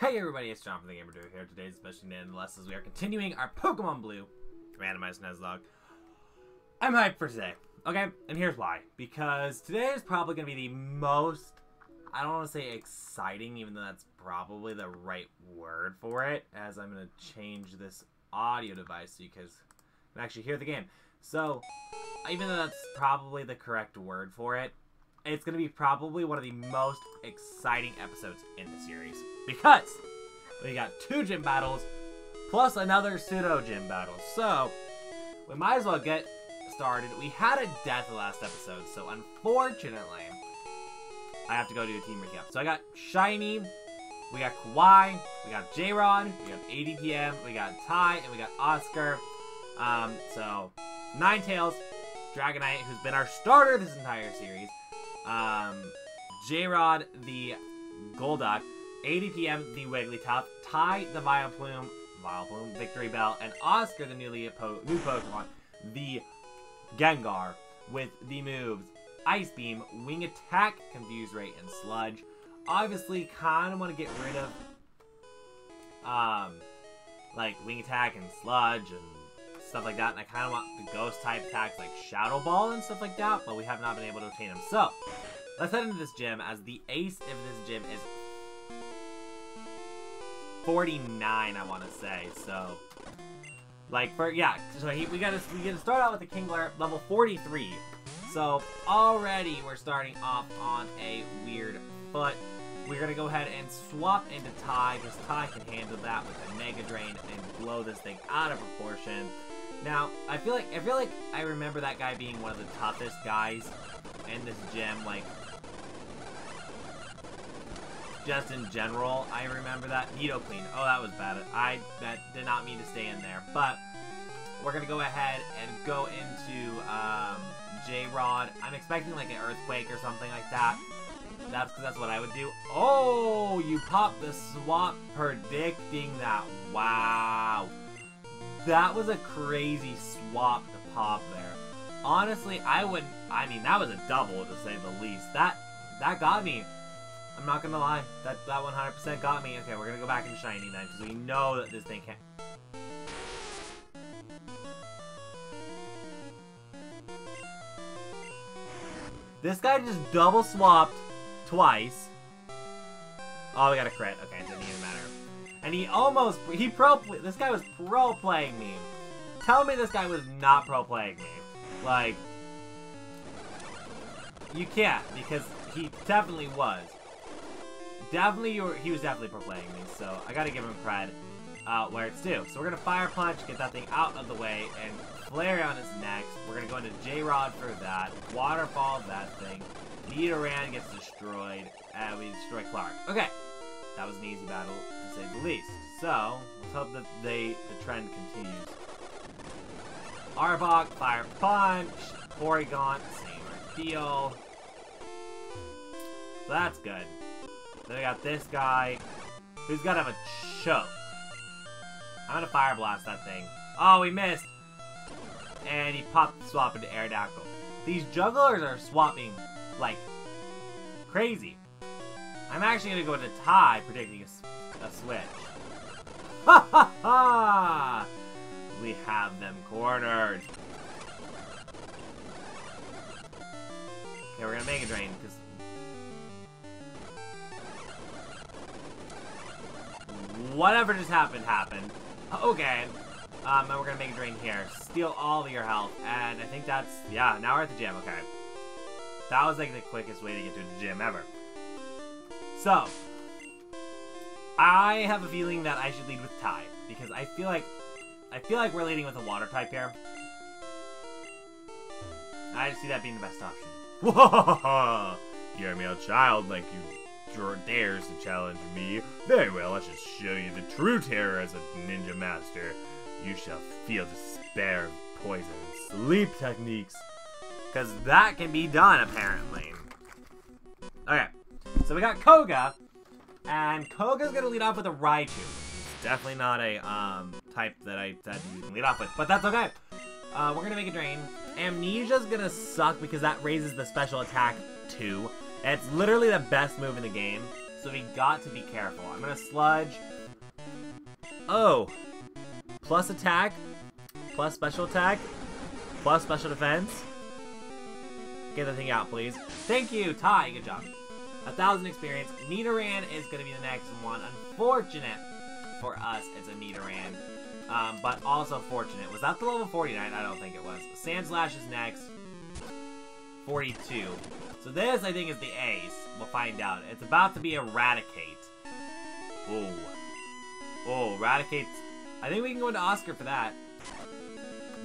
Hey everybody, it's John from the GamerDuo here. Today's special day in the lessons. We are continuing our Pokemon Blue randomized Nuzlocke. I'm hyped for today, okay? And here's why. Because today is probably going to be the most, I don't want to say exciting, even though that's probably the right word for it, as I'm going to change this audio device so you guys can actually hear the game. So, even though that's probably the correct word for it, it's going to be probably one of the most exciting episodes in the series. Because we got two gym battles, plus another pseudo gym battle. So, we might as well get started. We had a death last episode, so unfortunately, I have to go do a team recap. So I got Shiny, we got Kawhi, we got J Ron, we got ADPM, we got Ty, and we got Oscar. So, Nine Tails, Dragonite, who's been our starter this entire series. J-Rod, the Golduck, ADPM, the Wigglytuff, Ty, the Vileplume, Victory Bell, and Oscar, the new Pokemon, the Gengar, with the moves Ice Beam, Wing Attack, Confuse Ray, and Sludge. Obviously, kind of want to get rid of, like, Wing Attack and Sludge and stuff like that, and I kind of want the ghost type attacks like Shadow Ball and stuff like that, but we have not been able to obtain them. So let's head into this gym, as the ace of this gym is 49, I want to say. So like for, yeah, so we gotta start out with the Kingler level 43. So already we're starting off on a weird foot. We're gonna go ahead and swap into Ty, because Ty can handle that with a Mega Drain and blow this thing out of proportion. Now, I feel like I remember that guy being one of the toughest guys in this gym, like, just in general, I remember that. Nidoclean, oh, that was bad. That did not mean to stay in there, but we're gonna go ahead and go into, J-Rod. I'm expecting, like, an Earthquake or something like that. That's what I would do. Oh, you popped the swap predicting that. Wow. That was a crazy swap to pop there. Honestly, I mean, that was a double, to say the least. That got me. I'm not gonna lie. That 100% got me. Okay, we're gonna go back in Shiny then, because we know that this thing can't. This guy just double swapped twice. Oh, we got a crit. Okay, it didn't even matter. And this guy was pro-playing me. Tell me this guy was not pro-playing me. Like, you can't, because he definitely was. He was definitely pro-playing me, so I gotta give him cred where it's due. So we're gonna Fire Punch, get that thing out of the way, and Flareon is next. We're gonna go into J-Rod for that. Waterfall that thing. Nidoran gets destroyed, and we destroy Clark. Okay, that was an easy battle, to say the least. So, let's hope that the trend continues. Arbok, Fire Punch, Porygon, same ordeal. So that's good. Then we got this guy, who's gotta have a choke. I'm gonna Fire Blast that thing. Oh, we missed! And he popped the swap into Aerodactyl. These jugglers are swapping like crazy. I'm actually gonna go into Ty, predicting a switch. Ha ha ha! We have them cornered. Okay, we're gonna Mega Drain, because whatever just happened. Okay. And we're gonna Mega Drain here. Steal all of your health, and I think that's, yeah, now we're at the gym, okay. That was like the quickest way to get to the gym ever. So, I have a feeling that I should lead with Ty, because I feel like we're leading with a water type here. I just see that being the best option. Whoa! You're a child, like you dares to challenge me. Very well, I shall show you the true terror as a ninja master. You shall feel despair of poison and sleep techniques. Because that can be done, apparently. Okay, so we got Koga, and Koga's gonna lead off with a Raichu. It's definitely not a type that I said you can lead off with, but that's okay. We're gonna Mega Drain. Amnesia's gonna suck because that raises the special attack 2. It's literally the best move in the game. So we got to be careful. I'm gonna Sludge. Oh! Plus attack. Plus special attack. Plus special defense. Get the thing out, please. Thank you, Ty. Good job. 1,000 experience. Nidoran is going to be the next one. Unfortunate for us, it's a Nidoran. But also fortunate. Was that the level 49? I don't think it was. Sandslash is next. 42. So this, I think, is the ace. We'll find out. It's about to be a Raticate. Oh. Oh, Raticate's... I think we can go into Oscar for that.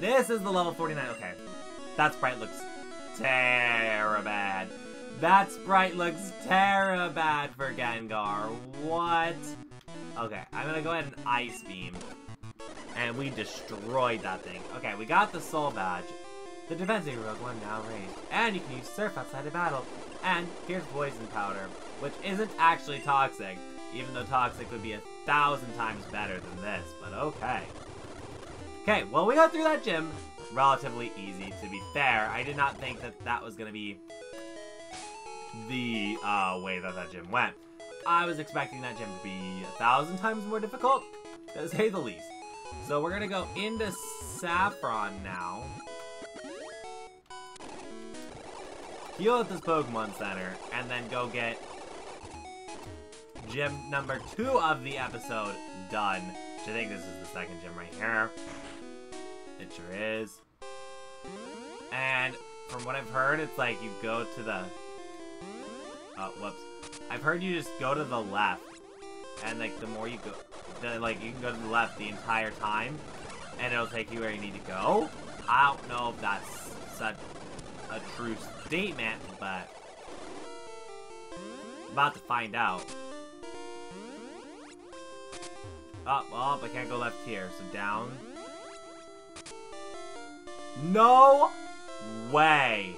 This is the level 49. Okay. That sprite looks terrible. That sprite looks terrible for Gengar. What? Okay, I'm gonna go ahead and Ice Beam. And we destroyed that thing. Okay, we got the Soul Badge. The defense of your Pokemon now raised. And you can use Surf outside of battle. And here's Poison Powder, which isn't actually toxic. Even though toxic would be 1,000 times better than this, but okay. Okay, well, we got through that gym relatively easy, to be fair. I did not think that that was gonna be the way that that gym went. I was expecting that gym to be 1,000 times more difficult, to say the least. So we're gonna go into Saffron now. Heal at this Pokemon Center, and then go get gym number 2 of the episode done. Which I think this is the second gym right here. It sure is. And from what I've heard, it's like you go to the... Oh, whoops. I've heard you just go to the left. And, like, the more you go... like, you can go to the left the entire time. And it'll take you where you need to go. I don't know if that's such a true statement, but... I'm about to find out. Up, up, I can't go left here. So, down. No way!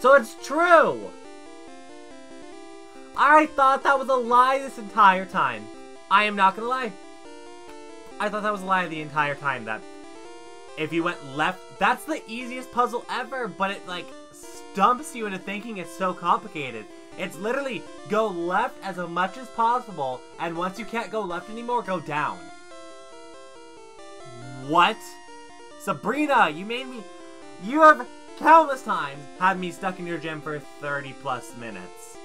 So it's true! I thought that was a lie this entire time. I am not gonna lie. I thought that was a lie the entire time, that if you went left... That's the easiest puzzle ever, but it, like, stumps you into thinking it's so complicated. It's literally go left as much as possible, and once you can't go left anymore, go down. What? Sabrina, you made me... You have... countless times had me stuck in your gym for 30-plus minutes.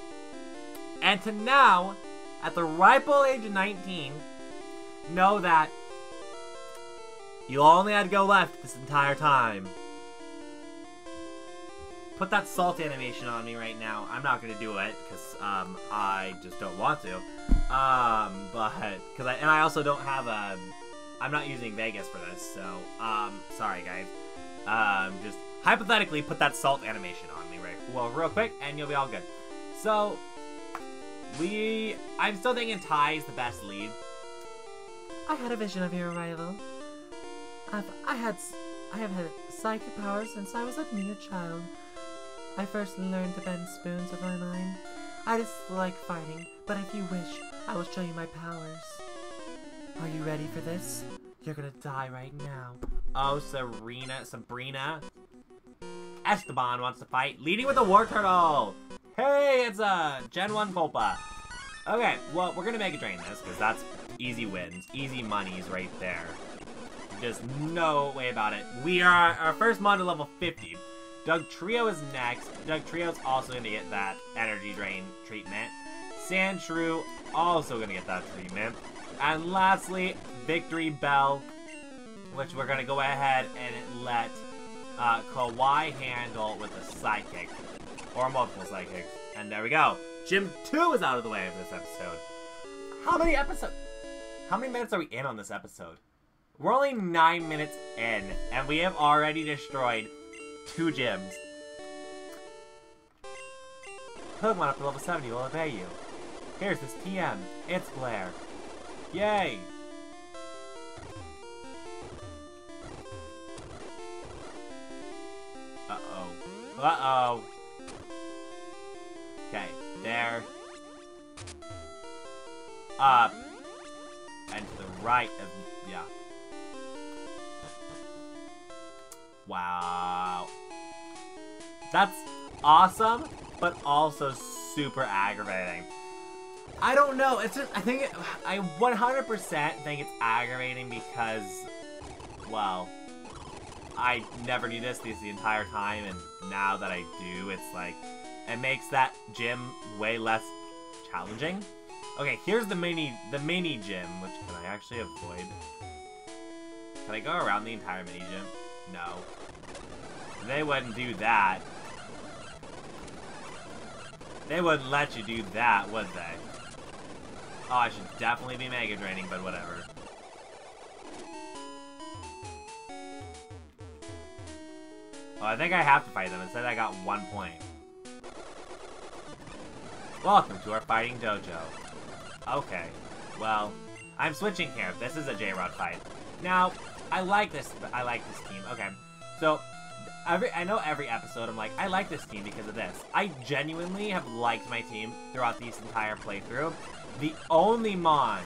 And to now, at the ripe old age of 19, know that you only had to go left this entire time. Put that salt animation on me right now. I'm not going to do it, because I just don't want to. And I also don't have a... I'm not using Vegas for this, so... sorry, guys. Just... hypothetically, put that salt animation on me, right? Well, real quick, and you'll be all good. So, I'm still thinking Ty's the best lead. I had a vision of your arrival. I have had psychic powers since I was a mere child. I first learned to bend spoons with my mind. I dislike fighting, but if you wish, I will show you my powers. Are you ready for this? You're gonna die right now. Oh, Sabrina. Esteban wants to fight, leading with a War Turtle! Hey, it's a Gen 1 Pulpa. Okay, well, we're gonna Mega Drain this, because that's easy wins, easy monies right there. Just no way about it. We are our first mod to level 50. Dugtrio is next. Dugtrio's also gonna get that Energy Drain treatment. Sandshrew, also gonna get that treatment. And lastly, Victory Bell, which we're gonna go ahead and let... Kawhi handle with a psychic, or multiple psychics, and there we go. Gym 2 is out of the way of this episode. How many minutes are we in on this episode? We're only 9 minutes in, and we have already destroyed 2 gyms. Pokemon up to level 70 will obey you. Here's this TM. It's Blair. Yay! Uh-oh. Okay, there. Up. And to the right of... yeah. Wow. That's awesome, but also super aggravating. I don't know. It's just, I 100% think it's aggravating because, well, I never knew this the entire time, and now that I do, it's like, it makes that gym way less challenging. Okay, here's the mini gym, which can I actually avoid? Can I go around the entire mini gym? No. They wouldn't do that. They wouldn't let you do that, would they? Oh, I should definitely be mega draining, but whatever. Oh, I think I have to fight them. Instead, I got 1 point. Welcome to our fighting dojo. Okay, well, I'm switching here. This is a J Ron fight. Now, I like this team. Okay, so I know every episode I'm like, I like this team because of this. I genuinely have liked my team throughout this entire playthrough. The only Mon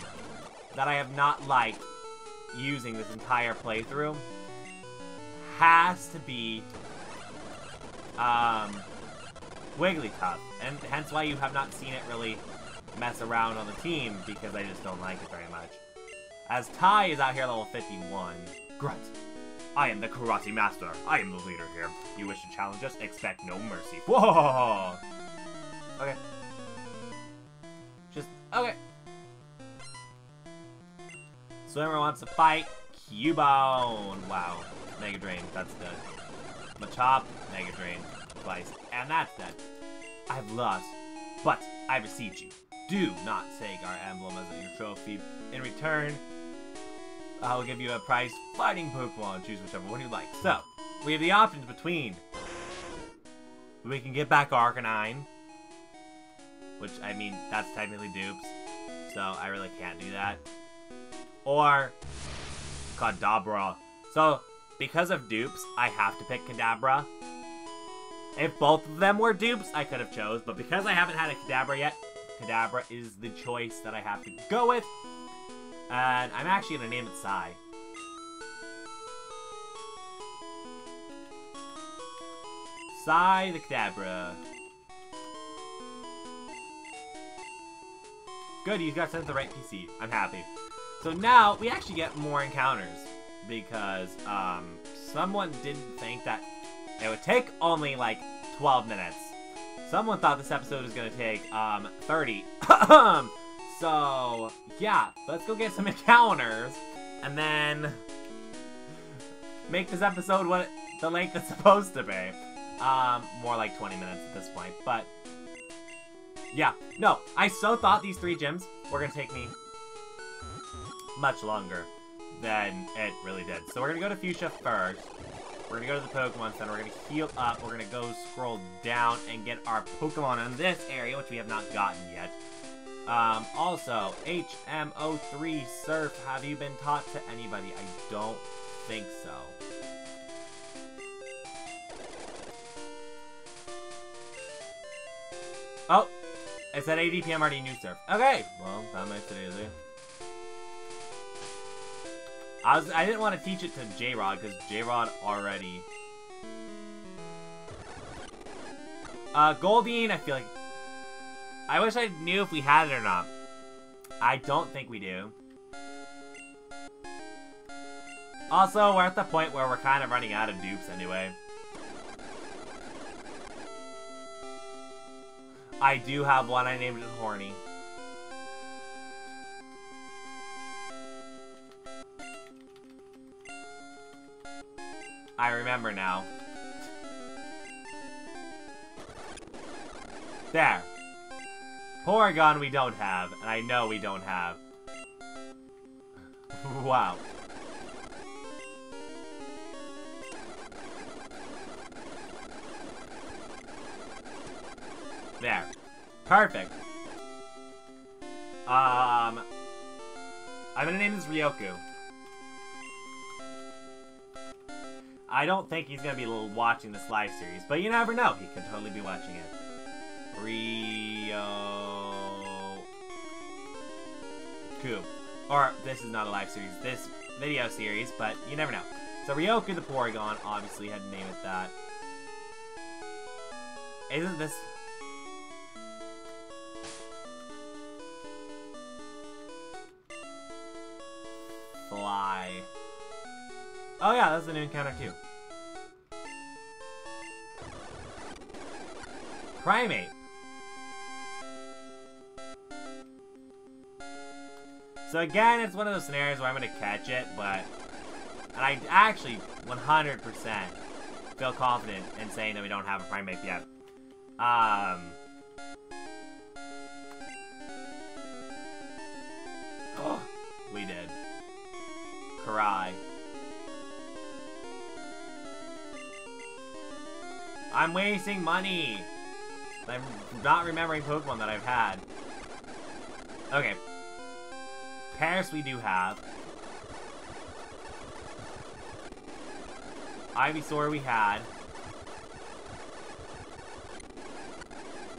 that I have not liked using this entire playthrough has to be Wigglytuff, and hence why you have not seen it really mess around on the team, because I just don't like it very much. As Ty is out here level 51. Grunt. I am the karate master. I am the leader here. You wish to challenge us? Expect no mercy. Whoa! Okay. Just, okay. Swimmer wants to fight Cubone. Wow. Mega Drain. That's dead. Machop. Mega Drain. Twice. And that's dead. I've lost, but I received you. Do not take our emblem as your trophy. In return, I will give you a prize fighting Pokemon. Choose whichever one you like. So, we have the options between. We can get back Arcanine. Which, I mean, that's technically dupes. So, I really can't do that. Or Kadabra. So, because of dupes, I have to pick Kadabra. If both of them were dupes, I could have chose. But because I haven't had a Kadabra yet, Kadabra is the choice that I have to go with. And I'm actually going to name it Psy. Psy the Kadabra. Good, you got sent to the right PC. I'm happy. So now, we actually get more encounters. Because someone didn't think that it would take only like 12 minutes. Someone thought this episode was going to take 30. So, yeah, let's go get some encounters and then make this episode what the length is supposed to be. More like 20 minutes at this point, but yeah. No, I so thought these 3 gyms were going to take me much longer than it really did. So we're going to go to Fuchsia first. We're going to go to the Pokemon Center, we're going to heal up, we're going to go scroll down and get our Pokemon in this area, which we have not gotten yet. Also, HMO3 Surf, have you been taught to anybody? I don't think so. Oh, it said ADPM already knew Surf. Okay, well, that makes it easy. I didn't want to teach it to J-Rod, because J-Rod already... Goldeen, I feel like... I wish I knew if we had it or not. I don't think we do. Also, we're at the point where we're kind of running out of dupes anyway. I do have one, I named it Horny. I remember now. There. Porygon we don't have, and I know we don't have. Wow. There. Perfect. I'm gonna name this Ryoku. I don't think he's going to be watching this live series, but you never know. He could totally be watching it. Ryoku. Or, this is not a live series, this video series, but you never know. So, Ryoku the Porygon obviously had to name it that. Isn't this... lie. Oh yeah, that's a new encounter too. Primate. So again, it's one of those scenarios where I'm gonna catch it, but... And I actually 100% feel confident in saying that we don't have a Primate yet. Oh, we did. Karai. I'm wasting money! I'm not remembering Pokemon that I've had. Okay. Paris we do have. Ivysaur we had.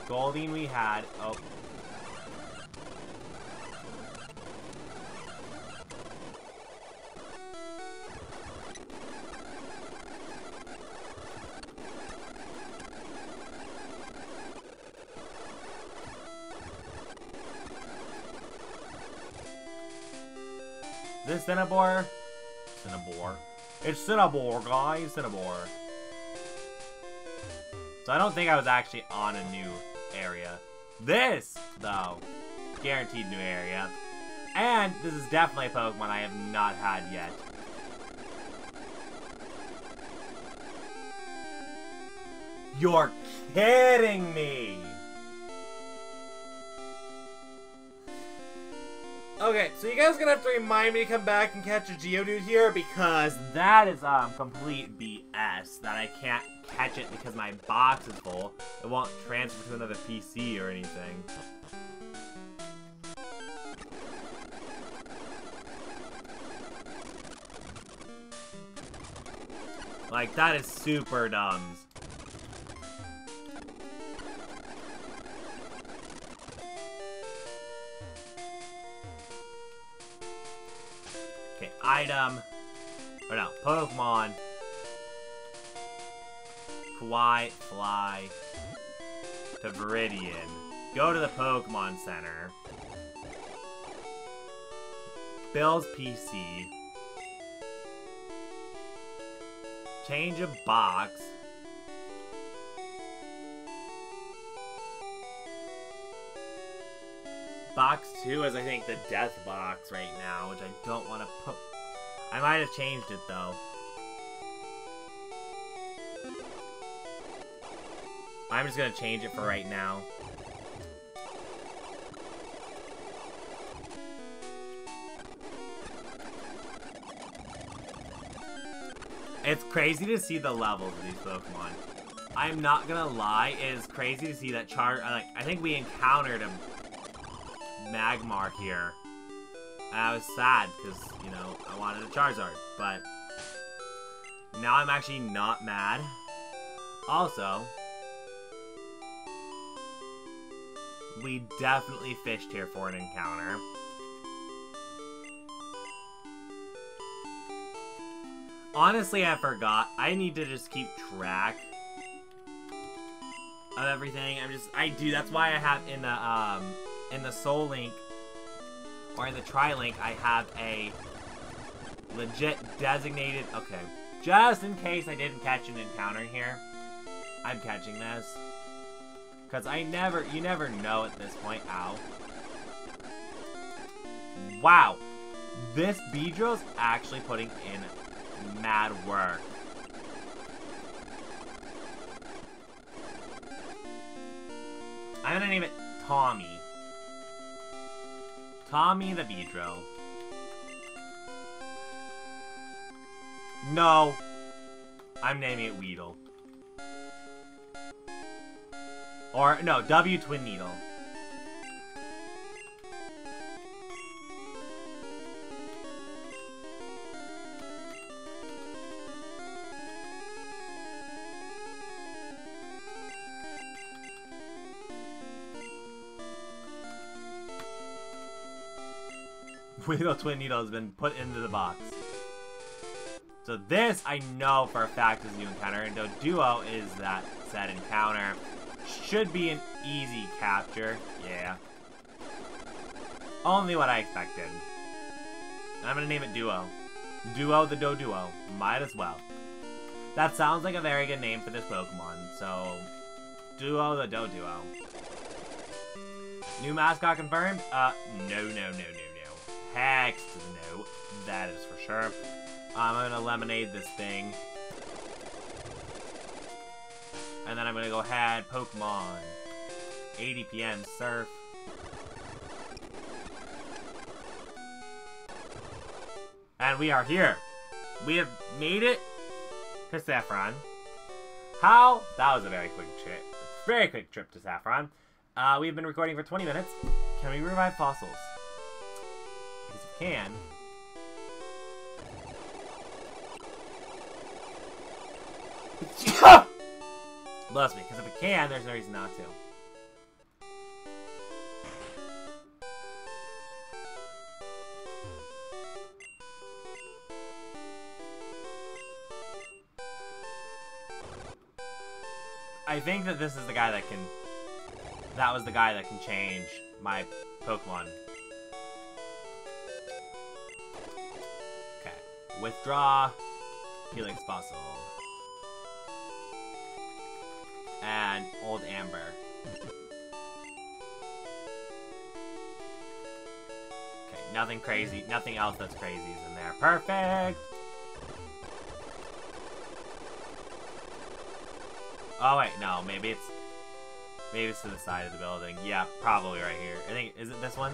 Goldeen we had. Oh. This Cinnabar? Cinnabar. It's Cinnabar, guys. Cinnabar. So I don't think I was actually on a new area. This, though, guaranteed new area. And this is definitely a Pokemon I have not had yet. You're kidding me! Okay, so you guys are gonna have to remind me to come back and catch a Geodude here, because that is, complete BS, that I can't catch it because my box is full. It won't transfer to another PC or anything. Like, that is super dumb. Item, or no, Pokemon, Kawhi, fly to Viridian. Go to the Pokemon Center. Bill's PC. Change a box. Box 2 is, I think, the death box right now, which I don't want to put. I might have changed it, though. I'm just gonna change it for right now. It's crazy to see the levels of these Pokemon. I'm not gonna lie, it is crazy to see that I think we encountered a Magmar here. I was sad because, you know, I wanted a Charizard, but now I'm actually not mad. Also, we definitely fished here for an encounter. Honestly, I forgot. I need to just keep track of everything. I do. That's why I have in the Soul Link, or in the Tri-Link, I have a legit designated... Okay, just in case I didn't catch an encounter here, I'm catching this. Because you never know at this point. Ow. Wow. This Beedrill's actually putting in mad work. I'm gonna name it Tommy. Tommy the Beedrill. No! I'm naming it Weedle. Or, no, W Twin Needle. Weedle Twin Needle has been put into the box. So this, I know for a fact, is a new encounter, and Doduo is that said encounter. Should be an easy capture. Yeah. Only what I expected. I'm gonna name it Duo. Duo the Doduo. Might as well. That sounds like a very good name for this Pokemon, so... Duo the Doduo. New mascot confirmed? No. Heck no. That is for sure. I'm gonna lemonade this thing. And then I'm gonna go ahead, Pokemon. ADPM, Surf. And we are here. We have made it to Saffron. How? That was a very quick trip. Very quick trip to Saffron. We've been recording for 20 minutes. Can we revive fossils? Because we can. Bless me, because if we can, there's no reason not to. I think that this is the guy that can... That was the guy that can change my Pokemon. Okay. Withdraw. Helix Fossil. And Old Amber. Okay, nothing crazy. Nothing else that's crazy is in there. Perfect! Oh wait, no, maybe it's to the side of the building. Yeah, probably right here. I think, is it this one?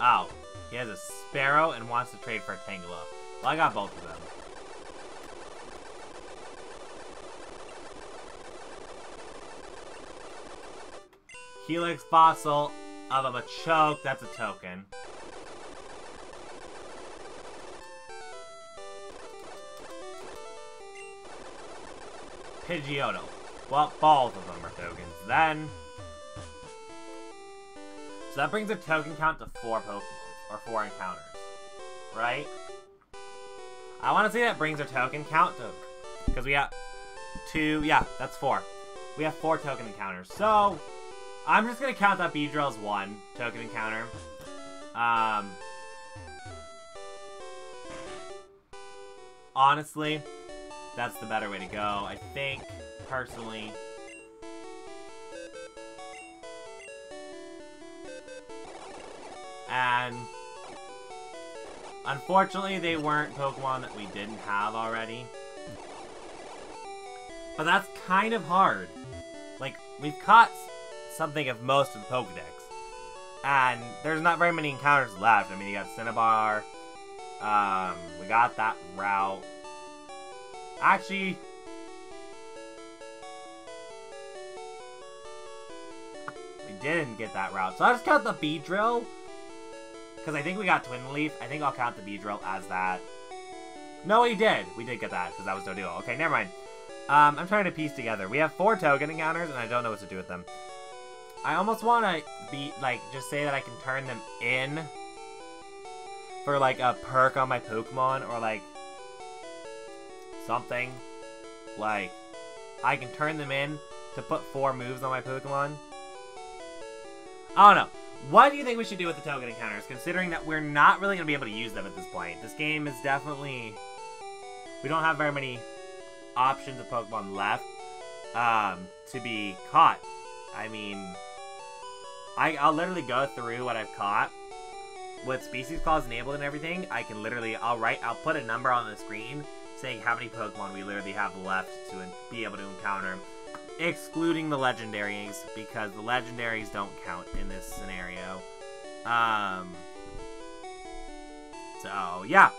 Oh, he has a Sparrow and wants to trade for a Tangela. Well, I got both of them. Helix Fossil of a Machoke, that's a token. Pidgeotto. Well, both of them are tokens then. So that brings the token count to 4 Pokemon, or 4 encounters, right? I want to say that brings our token count to, because we have 2, yeah, that's 4. We have 4 token encounters, so I'm just going to count that Beedrill as 1 token encounter. Honestly, that's the better way to go, I think, personally. And unfortunately, they weren't Pokemon that we didn't have already. But that's kind of hard. Like, we've caught something of most of the Pokedex. And there's not very many encounters left. I mean, you got Cinnabar. We got that route. Actually, we didn't get that route. So I'll just count the Beedrill. Because I think we got Twin Leaf. I think I'll count the Beedrill as that. No, we did. We did get that because that was Doduo. Okay, never mind. I'm trying to piece together. We have 4 token encounters and I don't know what to do with them. I almost want to be like, just say that I can turn them in for like a perk on my Pokemon or like something. Like, I can turn them in to put 4 moves on my Pokemon. I don't know. What do you think we should do with the token encounters, considering that we're not really going to be able to use them at this point? This game is definitely... We don't have very many options of Pokemon left to be caught. I mean, I'll literally go through what I've caught. With Species Clause enabled and everything, I can literally... I'll put a number on the screen saying how many Pokemon we literally have left to be able to encounter, excluding the legendaries, because the legendaries don't count in this scenario. So, yeah.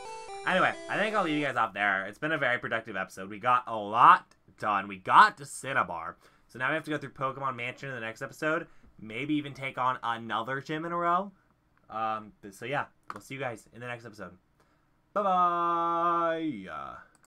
Anyway, I think I'll leave you guys off there. It's been a very productive episode. We got a lot done. We got to Cinnabar. So now we have to go through Pokemon Mansion in the next episode. Maybe even take on another gym in a row. So, yeah. We'll see you guys in the next episode. Bye-bye!